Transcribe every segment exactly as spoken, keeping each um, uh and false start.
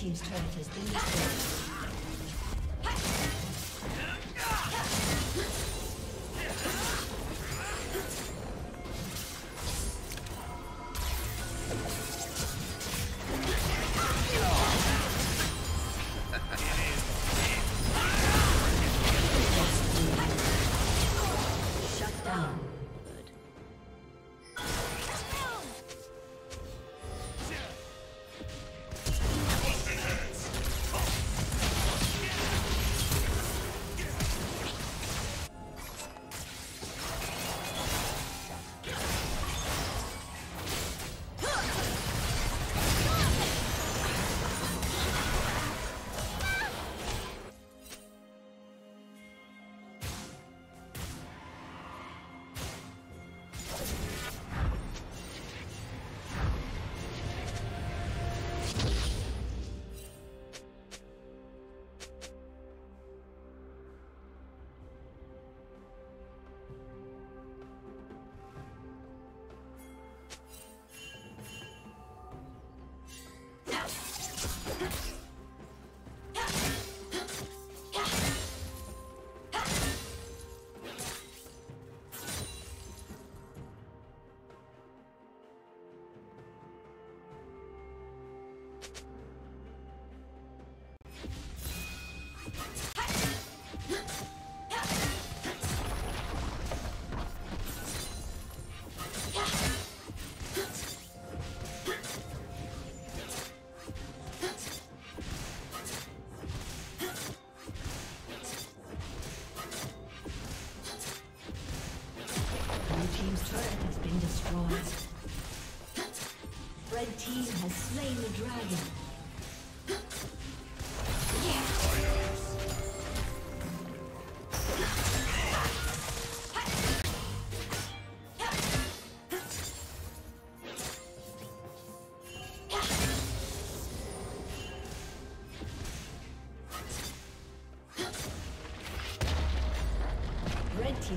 Team's turret has been destroyed. Team's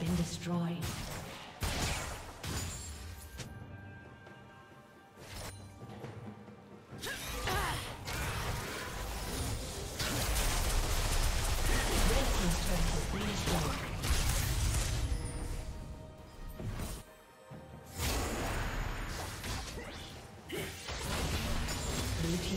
Been destroyed.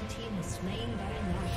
Red team is slain by Nash.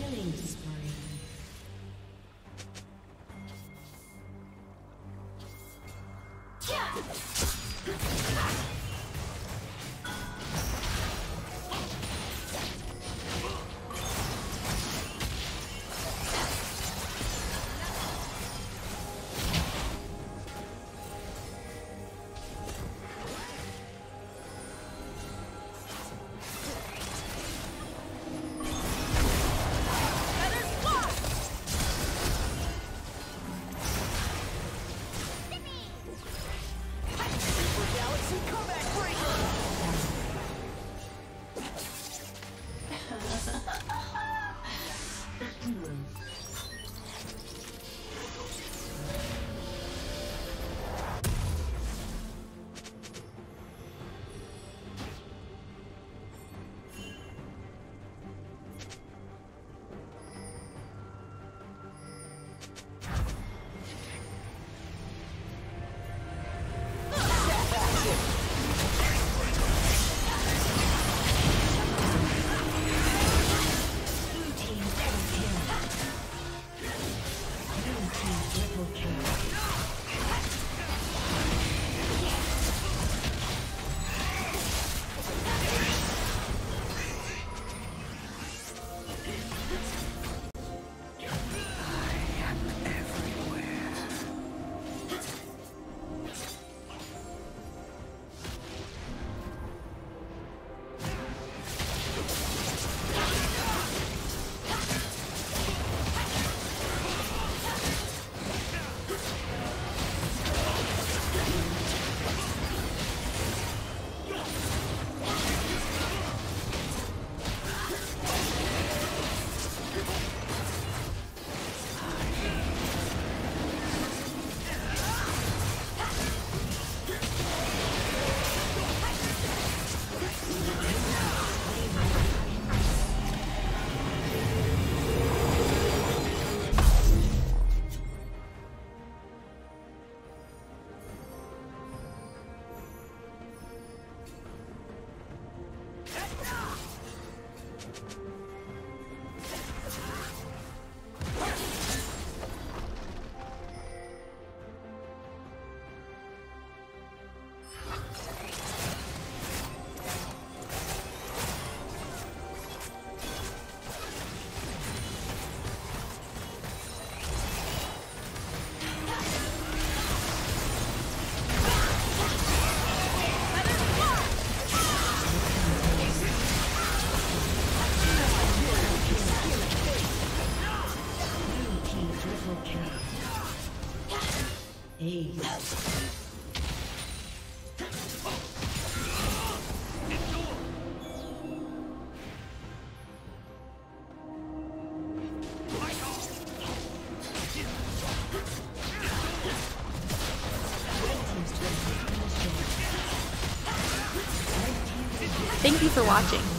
Killing spree. Thank you for watching.